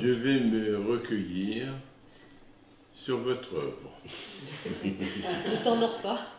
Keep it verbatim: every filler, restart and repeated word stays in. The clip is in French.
Je vais me recueillir sur votre œuvre. Ne t'endors pas.